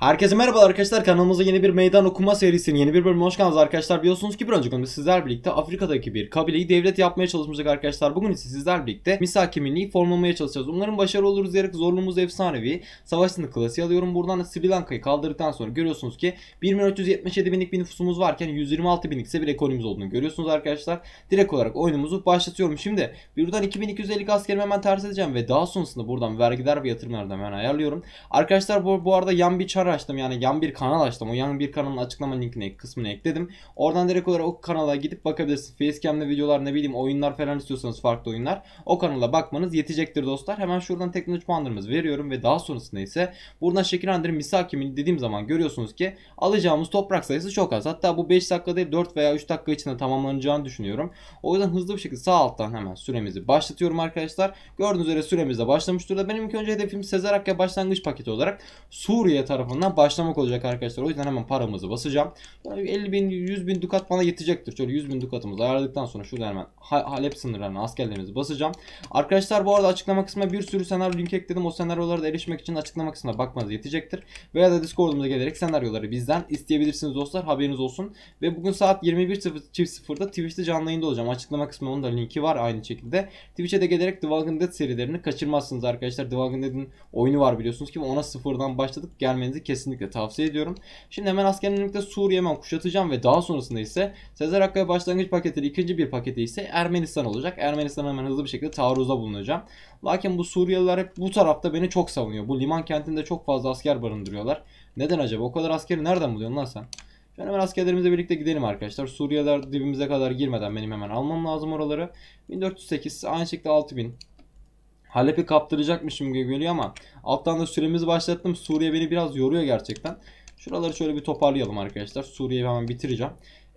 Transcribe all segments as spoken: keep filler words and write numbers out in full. Herkese merhaba arkadaşlar, kanalımıza yeni bir meydan okuma serisinin yeni bir bölümüne hoş geldiniz arkadaşlar. Biliyorsunuz ki bir önceki bölümde sizler birlikte Afrika'daki bir kabileyi devlet yapmaya çalışmıştık arkadaşlar. Bugün ise sizler birlikte Misak-ı Milli'yi formlamaya çalışacağız. Umarım başarılı oluruz diyerek zorluğumuz efsanevi savaş sınıf klasiği alıyorum. Buradan da Sri Lanka'yı kaldırdıktan sonra görüyorsunuz ki bir milyon üç yüz yetmiş yedi binlik bir nüfusumuz varken yüz yirmi altı binlik ise bir ekonomimiz olduğunu görüyorsunuz arkadaşlar. Direkt olarak oyunumuzu başlatıyorum. Şimdi buradan iki bin iki yüz elli askerimi hemen ters edeceğim ve daha sonrasında buradan vergiler ve yatırımlardan hemen ayarlıyorum. Arkadaşlar bu, bu arada yan bir çar açtım, yani yan bir kanal açtım. O yan bir kanalın açıklama linkine kısmını ekledim. Oradan direkt olarak o kanala gidip bakabilirsiniz. Facecam'le videolar, ne bileyim oyunlar falan istiyorsanız farklı oyunlar. O kanala bakmanız yetecektir dostlar. Hemen şuradan teknoloji puanlarımızı veriyorum ve daha sonrasında ise buradan şekillendirip Misak-ı Milli dediğim zaman görüyorsunuz ki alacağımız toprak sayısı çok az. Hatta bu beş dakika değil, dört veya üç dakika içinde tamamlanacağını düşünüyorum. O yüzden hızlı bir şekilde sağ alttan hemen süremizi başlatıyorum arkadaşlar. Gördüğünüz üzere süremiz de başlamış durumda. Benim ilk önce hedefim Sezer Akkaya başlangıç paketi olarak Suriye tarafından başlamak olacak arkadaşlar. O yüzden hemen paramızı basacağım. elli bin, yüz bin dukat bana yetecektir. Şöyle yüz bin dukatımızı ayarladıktan sonra şurada hemen Halep sınırlarına askerlerimizi basacağım. Arkadaşlar bu arada açıklama kısmına bir sürü senaryo linki ekledim. O senaryolara da erişmek için açıklama kısmına bakmanız yetecektir. Veya da Discord'umuza gelerek senaryoları bizden isteyebilirsiniz dostlar. Haberiniz olsun. Ve bugün saat yirmi bir sıfır sıfırda Twitch'te canlı yayında olacağım. Açıklama kısmının da linki var aynı şekilde. Twitch'e de gelerek The Walking Dead serilerini kaçırmazsınız arkadaşlar. The Walking Dead'in oyunu var biliyorsunuz ki. Ona sıfırdan başladık. Gelmenizi kesinlikle tavsiye ediyorum. Şimdi hemen askerlerimle Suriye'yi hemen kuşatacağım ve daha sonrasında ise Sezer Akkaya başlangıç paketleri ikinci bir paketi ise Ermenistan olacak. Ermenistan'a hemen hızlı bir şekilde taarruza bulunacağım. Lakin bu Suriyeliler hep bu tarafta beni çok savunuyor. Bu liman kentinde çok fazla asker barındırıyorlar. Neden acaba? O kadar askeri nereden buluyorsun lan sen? Ben hemen askerlerimizle birlikte gidelim arkadaşlar. Suriyeliler dibimize kadar girmeden benim hemen almam lazım oraları. bin dört yüz sekiz, aynı şekilde altı bin. Halep'i kaptıracakmışım gibi geliyor ama alttan da süremizi başlattım. Suriye beni biraz yoruyor gerçekten. Şuraları şöyle bir toparlayalım arkadaşlar. Suriye'yi hemen bitireceğim.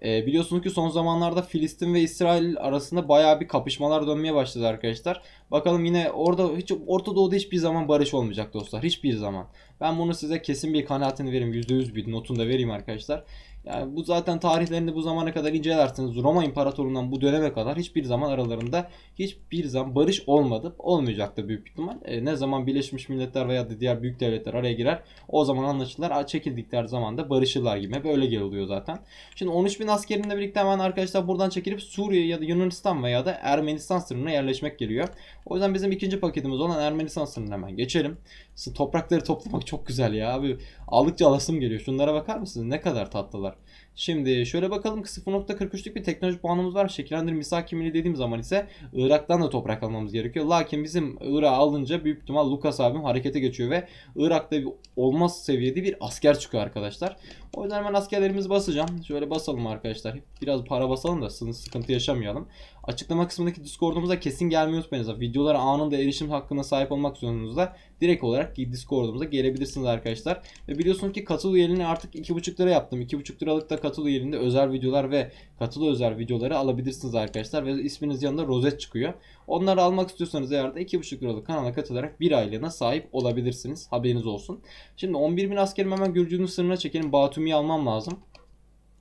Ee, biliyorsunuz ki son zamanlarda Filistin ve İsrail arasında bayağı bir kapışmalar dönmeye başladı arkadaşlar. Bakalım yine orada hiç, Orta Doğu'da hiçbir zaman barış olmayacak dostlar. Hiçbir zaman. Ben bunu size kesin bir kanaatini vereyim. yüzde yüz bir notunu da vereyim arkadaşlar. Yani bu zaten tarihlerinde bu zamana kadar incelersiniz. Roma İmparatorluğundan bu döneme kadar hiçbir zaman aralarında hiçbir zaman barış olmadı. Olmayacaktı büyük ihtimal. E, ne zaman Birleşmiş Milletler veya da diğer büyük devletler araya girer, o zaman anlaşılırlar. Çekildikleri zaman da barışırlar gibi. Böyle geliyor zaten. Şimdi on üç bin askerimle birlikte hemen arkadaşlar buradan çekilip Suriye ya da Yunanistan veya da Ermenistan sınırına yerleşmek geliyor. O yüzden bizim ikinci paketimiz olan Ermenistan sınırına hemen geçelim. Siz toprakları toplamak çok güzel ya abi. Aldıkça alasım geliyor. Şunlara bakar mısınız? Ne kadar tatlılar. Şimdi şöyle bakalım, sıfır nokta kırk üçlük bir teknoloji puanımız var. Şekillendir Misak-ı Milli dediğim zaman ise Irak'tan da toprak almamız gerekiyor. Lakin bizim Irak'ı alınca büyük ihtimal Lucas abim harekete geçiyor ve Irak'ta bir olmaz seviyede bir asker çıkıyor arkadaşlar. O yüzden hemen askerlerimizi basacağım. Şöyle basalım arkadaşlar. Biraz para basalım da sıkıntı yaşamayalım. Açıklama kısmındaki Discord'umuza kesin gelmeyi unutmayınız. Videolara anında erişim hakkına sahip olmak zorunuzda direkt olarak Discord'umuza gelebilirsiniz arkadaşlar. Ve biliyorsunuz ki katıl üyeliğini artık iki buçuk lira yaptım. iki buçuk liralıkta katıl üyeliğinde özel videolar ve katıl özel videoları alabilirsiniz arkadaşlar. Ve isminiz yanında rozet çıkıyor. Onları almak istiyorsanız eğer de iki buçuk liralık kanala katılarak bir aylığına sahip olabilirsiniz. Haberiniz olsun. Şimdi on bir bin askerim hemen Gürcü'nün sınırına çekelim. Batumi'yi almam lazım.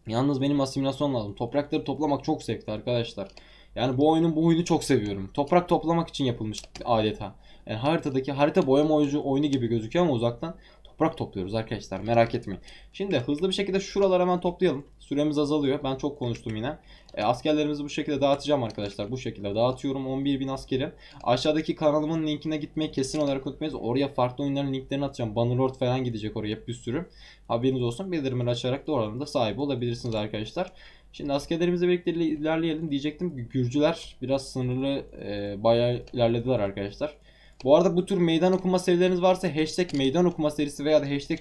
Yalnız benim asimilasyon lazım. Toprakları toplamak çok zevkli arkadaşlar. Yani bu oyunun bu oyunu çok seviyorum. Toprak toplamak için yapılmış adeta. Yani haritadaki harita boyama oyunu gibi gözüküyor ama uzaktan toprak topluyoruz arkadaşlar. Merak etmeyin. Şimdi hızlı bir şekilde şuraları hemen toplayalım. Süremiz azalıyor. Ben çok konuştum yine. E, askerlerimizi bu şekilde dağıtacağım arkadaşlar. Bu şekilde dağıtıyorum on bir bin askeri. Aşağıdaki kanalımın linkine gitmeyi kesin olarak unutmayız. Oraya farklı oyunların linklerini atacağım. Bannerlord falan gidecek oraya bir sürü. Haberiniz olsun. Bildirimleri açarak da oralarında sahibi olabilirsiniz arkadaşlar. Şimdi askerlerimizle birlikte ilerleyelim. Diyecektim Gürcüler biraz sınırlı e, bayağı ilerlediler arkadaşlar. Bu arada bu tür meydan okuma serileriniz varsa hashtag meydan okuma serisi veya da hashtag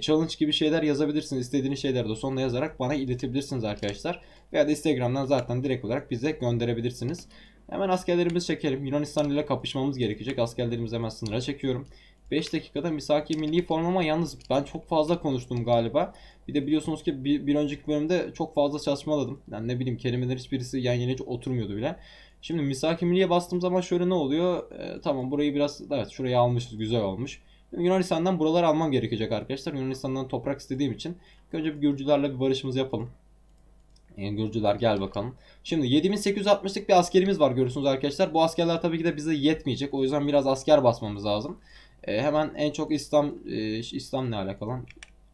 challenge gibi şeyler yazabilirsiniz. İstediğiniz şeyleri de sonuna yazarak bana iletebilirsiniz arkadaşlar. Veya da Instagram'dan zaten direkt olarak bize gönderebilirsiniz. Hemen askerlerimizi çekelim. Yunanistan ile kapışmamız gerekecek. Askerlerimizi hemen sınıra çekiyorum. beş dakikada Misak-ı Milli formlama. Yalnız ben çok fazla konuştum galiba. Bir de biliyorsunuz ki bir, bir önceki bölümde çok fazla çalışmaladım. Yani ne bileyim kelimeler hiçbirisi yan yana hiç oturmuyordu bile. Şimdi Misak-ı Milli'ye bastığım zaman şöyle ne oluyor? Ee, tamam burayı biraz, evet şurayı almışız, güzel olmuş. Yunanistan'dan buraları almam gerekecek arkadaşlar. Yunanistan'dan toprak istediğim için önce bir Gürcülerle bir barışımızı yapalım. Yani Gürcüler gel bakalım. Şimdi yedi bin sekiz yüz altmışlık bir askerimiz var görüyorsunuz arkadaşlar. Bu askerler tabii ki de bize yetmeyecek. O yüzden biraz asker basmamız lazım. E, hemen en çok İslam e, İslam ne alakalı?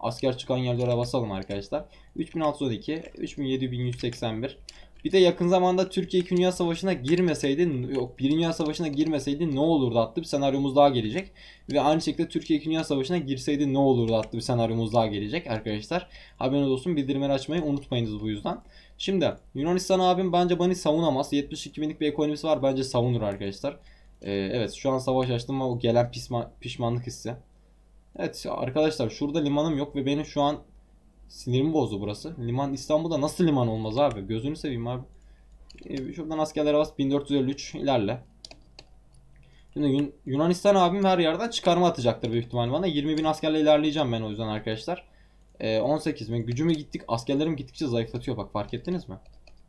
Asker çıkan yerlere basalım arkadaşlar. üç bin altı yüz on iki, üç bin yedi yüz seksen bir. Bir de yakın zamanda Türkiye ikinci. Dünya Savaşı'na girmeseydi, yok birinci. Dünya Savaşı'na girmeseydi ne olurdu adlı bir senaryomuz daha gelecek. Ve aynı şekilde Türkiye ikinci. Dünya Savaşı'na girseydi ne olurdu adlı bir senaryomuz daha gelecek arkadaşlar. Haberiniz olsun, bildirimleri açmayı unutmayınız bu yüzden. Şimdi Yunanistan abim bence beni savunamaz. yetmiş iki binlik bir ekonomisi var, bence savunur arkadaşlar. Ee, evet şu an savaş açtım ama o gelen pişman, pişmanlık hissi. Evet arkadaşlar şurada limanım yok ve benim şu an sinirimi bozdu burası. Liman İstanbul'da nasıl liman olmaz abi? Gözünü seveyim abi. Ee, şuradan askerlere bas, bin dört yüz elli üç ilerle. Şimdi Yun Yunanistan abim her yerden çıkarma atacaktır büyük ihtimalle bana. yirmi bin askerle ilerleyeceğim ben o yüzden arkadaşlar. Ee, on sekiz bin gücümü gittik, askerlerim gittikçe zayıflatıyor bak, fark ettiniz mi?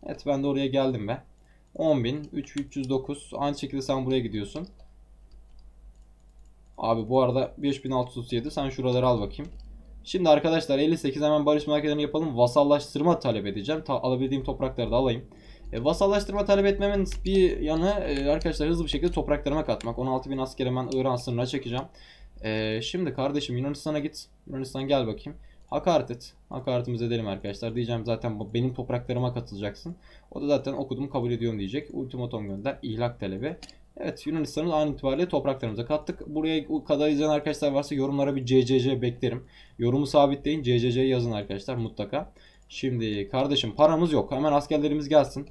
Evet ben de oraya geldim be. on bin, üç bin üç yüz dokuz, aynı şekilde sen buraya gidiyorsun. Abi bu arada beş bin altı yüz otuz yedi, sen şuraları al bakayım. Şimdi arkadaşlar elli sekiz, hemen barış merkezlerini yapalım. Vasallaştırma talep edeceğim. Ta alabildiğim toprakları da alayım. E, vasallaştırma talep etmemin bir yanı e, arkadaşlar hızlı bir şekilde topraklarıma katmak. on altı bin asker hemen İran sınırına çekeceğim. E, şimdi kardeşim Yunanistan'a git. Yunanistan gel bakayım. Hakaret et. Hakaretimizi edelim arkadaşlar. Diyeceğim zaten benim topraklarıma katılacaksın. O da zaten okudum kabul ediyorum diyecek. Ultimatom gönder. İhlak talebi. Evet Yunanistan'ı an itibariyle topraklarımıza kattık. Buraya kadar izleyen arkadaşlar varsa yorumlara bir C C C beklerim. Yorumu sabitleyin. C C C yazın arkadaşlar mutlaka. Şimdi kardeşim paramız yok. Hemen askerlerimiz gelsin.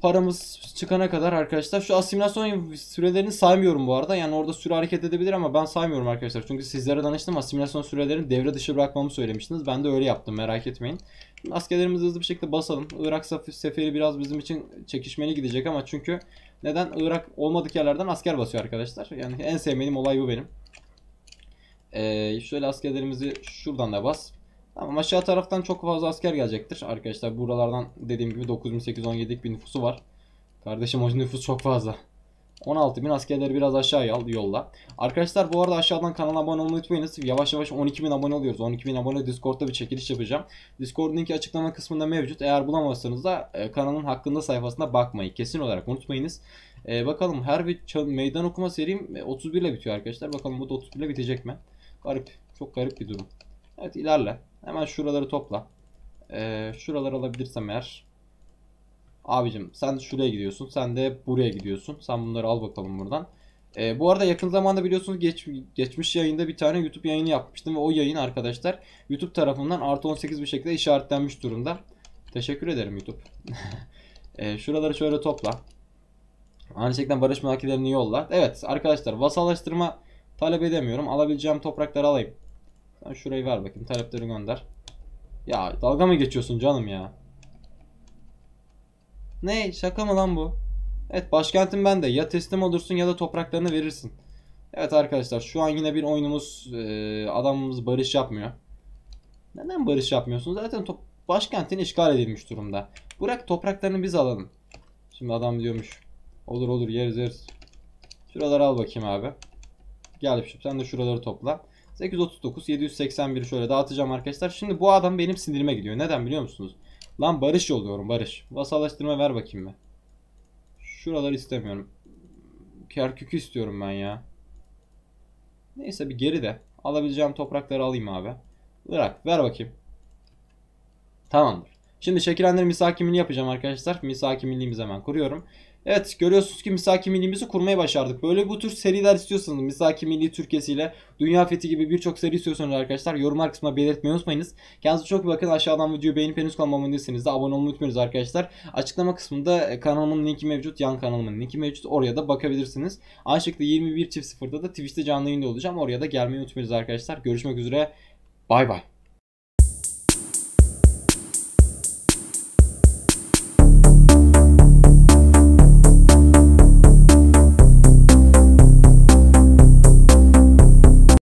Paramız çıkana kadar arkadaşlar, şu asimilasyon sürelerini saymıyorum bu arada. Yani orada süre hareket edebilir ama ben saymıyorum arkadaşlar. Çünkü sizlere danıştım, asimilasyon sürelerini devre dışı bırakmamı söylemiştiniz. Ben de öyle yaptım, merak etmeyin. Şimdi askerlerimizi hızlı bir şekilde basalım. Irak seferi biraz bizim için çekişmeli gidecek ama çünkü neden? Irak olmadık yerlerden asker basıyor arkadaşlar. Yani en sevmediğim olay bu benim. Ee, şöyle askerlerimizi şuradan da bas. Ama aşağı taraftan çok fazla asker gelecektir arkadaşlar. Buralardan dediğim gibi dokuz bin sekiz yüz on yedilik bir nüfusu var. Kardeşim o nüfus çok fazla. on altı bin askerleri biraz aşağıya al, yolla. Arkadaşlar bu arada aşağıdan kanala abone olmayı unutmayınız. Yavaş yavaş on iki bin abone oluyoruz. on iki bin abone Discord'da bir çekiliş yapacağım. Discord linki açıklama kısmında mevcut. Eğer bulamazsanız da e, kanalın hakkında sayfasına bakmayı kesin olarak unutmayınız. E, bakalım her bir meydan okuma serim otuz bir ile bitiyor arkadaşlar. Bakalım bu da otuz bir ile bitecek mi? Garip. Çok garip bir durum. Evet ilerle. Hemen şuraları topla. Ee, şuraları alabilirsem eğer. Abicim sen şuraya gidiyorsun. Sen de buraya gidiyorsun. Sen bunları al bakalım buradan. Ee, bu arada yakın zamanda biliyorsunuz geç, geçmiş yayında bir tane YouTube yayını yapmıştım. Ve o yayın arkadaşlar YouTube tarafından artı on sekiz bir şekilde işaretlenmiş durumda. Teşekkür ederim YouTube. ee, şuraları şöyle topla. Aynı şekilde barış merkezlerini yolla. Evet arkadaşlar vasallaştırma talep edemiyorum. Alabileceğim toprakları alayım. Sen şurayı ver bakayım, talepleri gönder. Ya dalga mı geçiyorsun canım ya? Ne şaka mı lan bu? Evet başkentim bende, ya teslim olursun ya da topraklarını verirsin. Evet arkadaşlar şu an yine bir oyunumuz, e, adamımız barış yapmıyor. Neden barış yapmıyorsunuz? Zaten başkentin işgal edilmiş durumda. Bırak topraklarını biz alalım. Şimdi adam diyormuş olur olur yeriz yeriz. Şuraları al bakayım abi. Gel sen de şuraları topla. sekiz yüz otuz dokuz, yedi yüz seksen bir'i şöyle dağıtacağım arkadaşlar. Şimdi bu adam benim sinirime gidiyor. Neden biliyor musunuz? Lan barış yolluyorum barış. Vasallaştırma ver bakayım ben. Şuraları istemiyorum. Kerkük'ü istiyorum ben ya. Neyse bir geri de. Alabileceğim toprakları alayım abi. Irak ver bakayım. Tamamdır. Şimdi şekillendirme Misak-ı Milli yapacağım arkadaşlar. Misak-ı Milli'mizi hemen kuruyorum. Evet görüyorsunuz ki Misak-ı Milli'mizi kurmayı başardık. Böyle bu tür seriler istiyorsanız, Misak-ı Milli Türkiye'siyle Dünya Fethi gibi birçok seri istiyorsanız arkadaşlar yorumlar kısmına belirtmeyi unutmayınız. Kendinize çok iyi bakın. Aşağıdan videoyu beğenip henüz kanalıma abone değilseniz de abone olmayı unutmayınız arkadaşlar. Açıklama kısmında kanalımın linki mevcut. Yan kanalımın linki mevcut. Oraya da bakabilirsiniz. Aynı şekilde yirmi bir sıfırda da Twitch'te canlı yayında olacağım. Oraya da gelmeyi unutmayınız arkadaşlar. Görüşmek üzere. Bay bay.